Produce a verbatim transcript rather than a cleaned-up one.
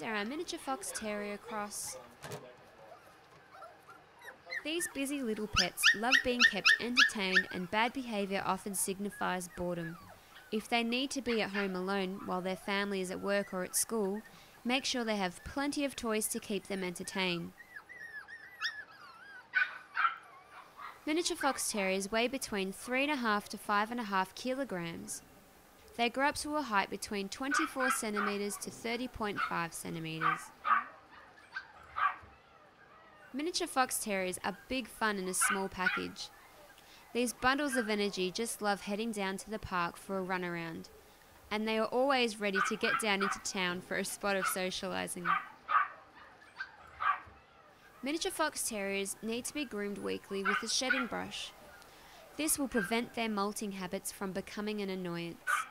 These are a miniature fox terrier cross. These busy little pets love being kept entertained, and bad behaviour often signifies boredom. If they need to be at home alone while their family is at work or at school, make sure they have plenty of toys to keep them entertained. Miniature fox terriers weigh between three point five to five point five kilograms. They grow up to a height between twenty-four centimetres to thirty point five centimetres. Miniature fox terriers are big fun in a small package. These bundles of energy just love heading down to the park for a run around, and they are always ready to get down into town for a spot of socialising. Miniature fox terriers need to be groomed weekly with a shedding brush. This will prevent their molting habits from becoming an annoyance.